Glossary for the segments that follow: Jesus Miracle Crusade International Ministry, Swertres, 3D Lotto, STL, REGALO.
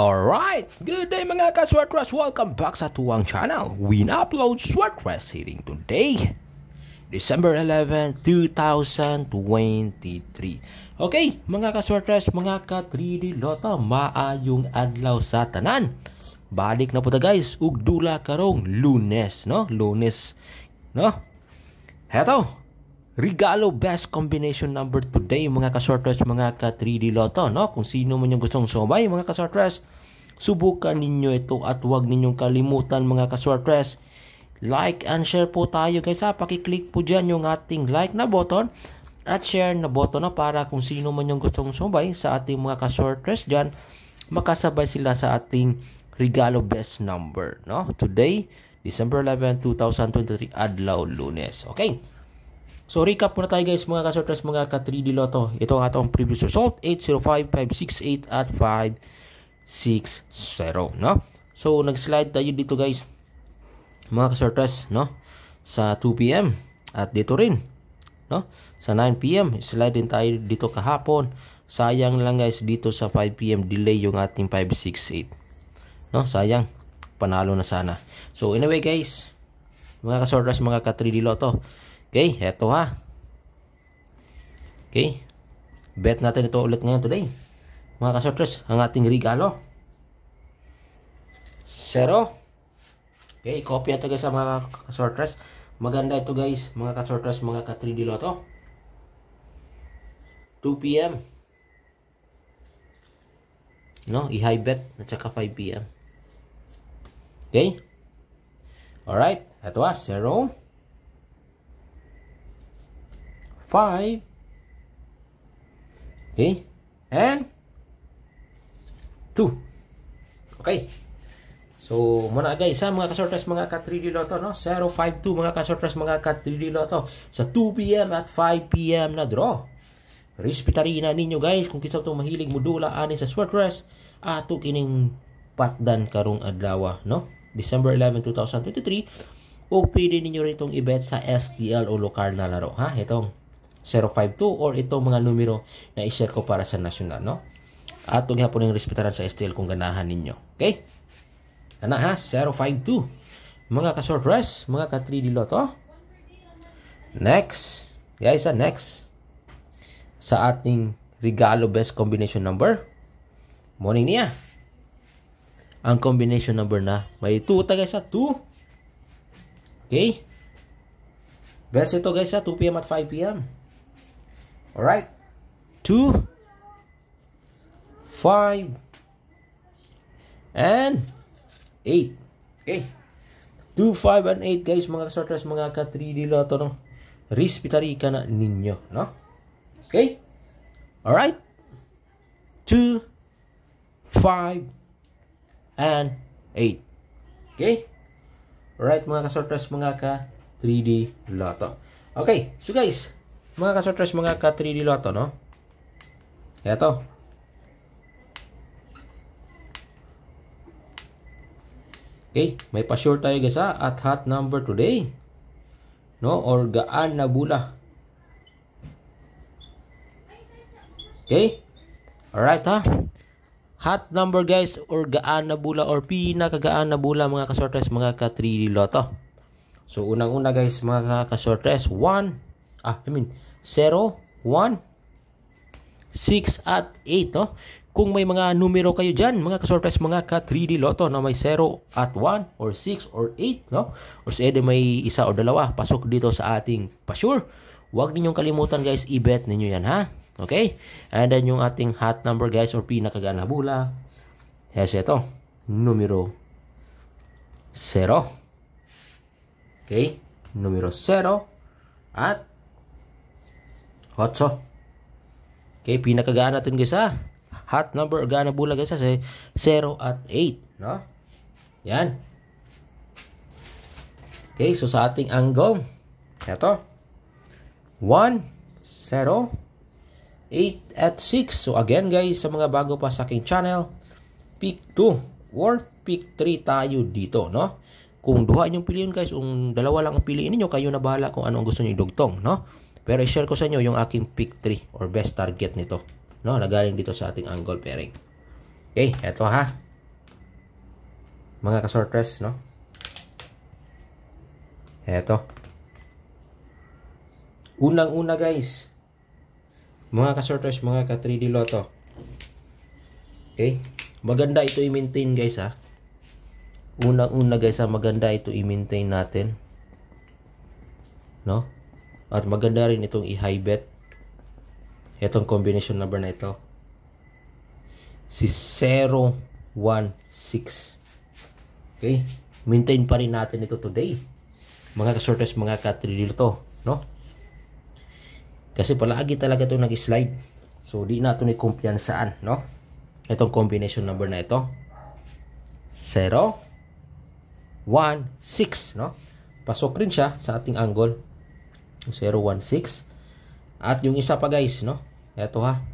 Alright, good day mga ka Swertres, welcome back sa tuwang channel. We upload Swertres hearing today, December 11, 2023. Okay, mga ka Swertres, mga ka 3D Lota, maayong adlaw sa tanan. Balik na po ta guys, ugdula karong Lunes, no? Lunes, no? Heto, Regalo best combination number today mga ka-Swertres, mga ka 3D Lotto, no? Kung sino man yung gustong sumabay mga ka-Swertres, subukan ninyo ito at huwag ninyong kalimutan mga ka-Swertres. Like and share po tayo guys ha, pakiclick po dyan yung ating like na button at share na button na para kung sino man yung gustong sumabay sa ating mga ka-Swertres dyan, makasabay sila sa ating Regalo best number, no? Today, December 11, 2023, adlaw Lunes. Okay. So recap muna tayo guys mga ka-Swertres, mga ka 3D Lotto. Ito ang atong previous result, 805, 568 at 560, no? So nag-slide tayo dito guys mga ka-Swertres, no? Sa 2 PM at dito rin, no? Sa 9 PM, slide din tayo dito kahapon. Sayang lang guys dito sa 5 PM delay yung ating 568. No, sayang. Panalo na sana. So anyway guys, mga ka-Swertres, mga ka 3D Lotto. Okay, eto ha. Okay. Bet natin ito ulit ngayon today. Mga ka-Swertres, ang ating regalo. 0. Okay, copy ito guys sa mga ka-Swertres. Maganda ito guys, mga ka-Swertres, mga ka 3D Lotto. 2 PM. No, i-high bet at saka 5 PM. Okay? Alright, eto ha, 0 5. Okay? And 2. Okay. So, muna guys sa mga ka-Swertres, mga ka 3D Lotto, no? 052 mga ka-Swertres, mga ka 3D Lotto sa 2 PM at 5 PM na draw. Respetarin ninyo guys kung kinsa to mahilig modula ani sa Swertres ato kining patdan karong adlaw, no? December 11, 2023. O pwede ninyo rin itong i-bet sa STL o lokal na laro. Ha? Itong 052 or itong mga numero na i-share ko para sa national, no? At huwag hapon yung respetaran sa STL kung ganahan ninyo. Okay? Ana ha? 052. Mga ka-Swertres, mga ka 3D Lotto. Next. Guys, ha? Next. Sa ating Regalo best combination number. Morning niya. Ang combination number na may 2 ta guys ha, 2. Okay? Best ito guys ha, 2 PM at 5 PM. Alright. 2 5 and 8. Okay. 2, 5 and 8 guys, mga ka-Swertres, mga ka 3D Lotto, no? Respetari ka na ninyo, no? Okay? Alright. 2 5 and 8. Okay? Alright mga ka-Swertres, mga ka 3D Lotto. Okay. So guys, mga ka-Swertres, mga ka 3D Lotto, no? Ito. Okay. May pa-sure tayo guys ha, at hot number today. No? Or gaan na bula. Okay? Alright ha? Hot number guys or gaan na bula or pinakagaan na bula mga ka-Swertres, mga ka 3D Lotto. So unang-una guys mga ka-Swertres, 0, 1, 6 at 8, no? Kung may mga numero kayo dyan mga ka-Swertres, mga ka 3D Lotto na may 0 at 1 or 6 or 8, no? Or sa edi may isa o dalawa, pasok dito sa ating pa-sure. Huwag ninyong kalimutan guys, i-bet ninyo yan ha. Okay? And then yung ating hot number guys or pinakagaan na bula. Yes, ito. Numero 0. Okay? Numero 0 at 8. Okay? Pinakagaan natin guys ha. Hot number or gaan na bula guys ha. 0 at 8. No? Yan. Okay? So sa ating angle. Ito. 1, 0. 8 at 6. So again guys, sa mga bago pa sa aking channel, pick 2 or pick 3 tayo dito, no? Kung duha inyong piliin guys, kung dalawa lang ang piliin niyo, kayo na bahala kung ano ang gusto niyo idugtong, no? Pero i-share ko sa inyo yung aking pick 3 or best target nito, no? Nagaling dito sa ating angle pairing. Okay, eto ha. mga ka-Swertres, no? Eto. Unang-una, guys. Mga ka-Swertres, mga ka-3D Lotto. Okay? Maganda ito i-maintain, guys, ha? Unang-una, guys, ha? Maganda ito i-maintain natin. No? At maganda rin itong i-high bet. Itong combination number na ito. Si 016. Okay? Maintain pa rin natin ito today. Mga ka-Swertres, mga ka-3D Lotto, no? Kasi palagi talaga ito nag-slide. So, di na ito ni-kumpiyansaan, no? Itong combination number na ito. 0, 1, 6, no? Pasok rin siya sa ating angle. 0, 1, 6. At yung isa pa, guys, no? Ito, ha?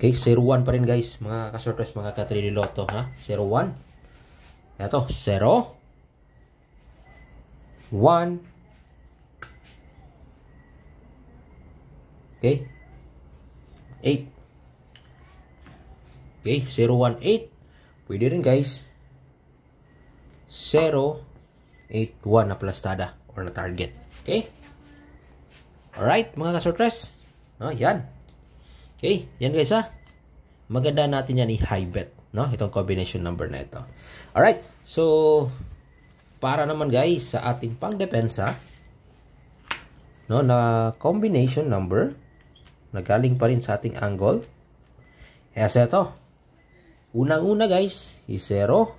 Okay, 0, 1 pa rin, guys. Mga ka-Swertres, mga ka-3D Lotto, ha? 0, 1. Ito, 0, 1. Okay, 8. Okay, 0, 1, 8. Pwede rin, guys. 0, 8, 1 na plastada or na target. Okay. Alright, mga ka-Swertres. No, yan. Okay, yan, guys, ha. Maganda natin yan i-high bet, no? Itong combination number na ito. Alright, so para naman, guys, sa ating pangdepensa, no, na combination number nagaling pa rin sa ating angle. Yes, ito. Unang-una, guys, is 0,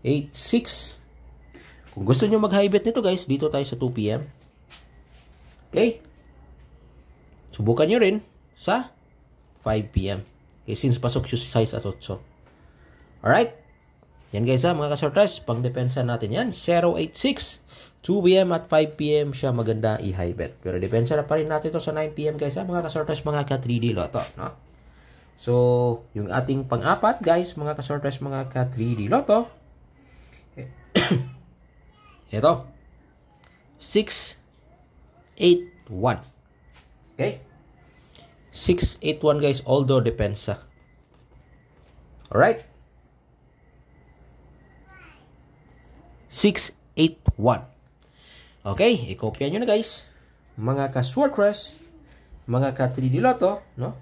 8, 6. Kung gusto nyo mag-high bet nito, guys, dito tayo sa 2 PM. Okay? Subukan nyo rin sa 5 PM. Okay, since pasok yung size at 8. Alright? Yan, guys, ha, mga ka-Swertres, pang-depensa natin yan. 0, 8, 6. 2 PM at 5 PM siya maganda i-high bet. Pero depensa na pa rin natin ito sa 9 PM, guys, ha, mga ka-Swertres, mga ka-3D Lotto, no? So, yung ating pang-apat, guys, mga ka-Swertres, mga ka-3D Lotto. Ito. 6, 8, 1. Okay? 6, 8, 1, guys, although depensa. Alright? 6, 8, 1. Okay, i-copy nyo na, guys. Mga ka-Swertres, mga ka-3D Lotto, no?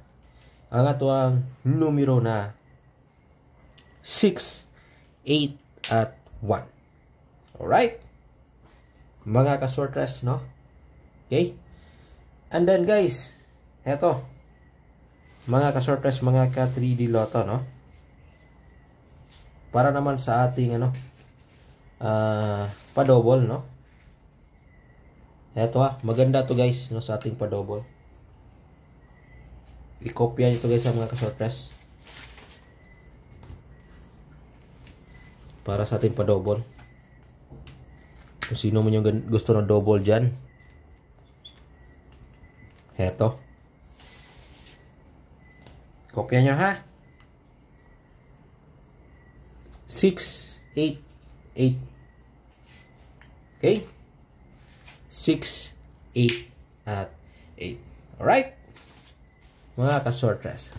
Ang ato ang numero na 6, 8, at 1. Alright? Mga ka-Swertres, no? Okay? And then, guys, eto. Mga ka-Swertres, mga ka-3D Lotto, no? Para naman sa ating, ano, pa-double, no? Eto, ha. Maganda to, guys, no, sa ating pa-double. I-copyan ito, guys, sa mga ka-Swertres. Para sa ating pa-double. Kung sino man yung gusto na double dyan. Heto. Copyan nyo, ha? 6, 8, 8. Okay? 6, 8, at 8. Alright? Mga ka-Swertres.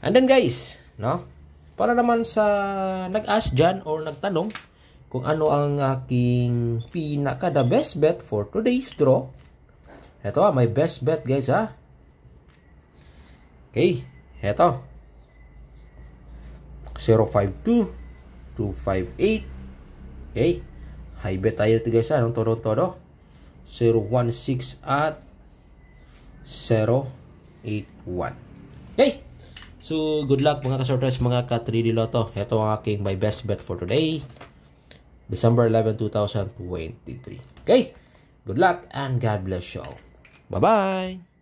And then, guys, no? Para naman sa nag-ask dyan or nagtanong kung ano ang aking pinaka the best bet for today's draw. Ito, ha, my best bet, guys, ha? Okay. Ito. 052, 258. Okay. High bet tayo ito, guys, ha? Anong todo-todo? 016 at 081. Okay. So, good luck, mga ka-Swertres, mga ka-3D Lotto. Ito ang aking my best bet for today. December 11, 2023. Okay. Good luck and God bless you all. Bye-bye.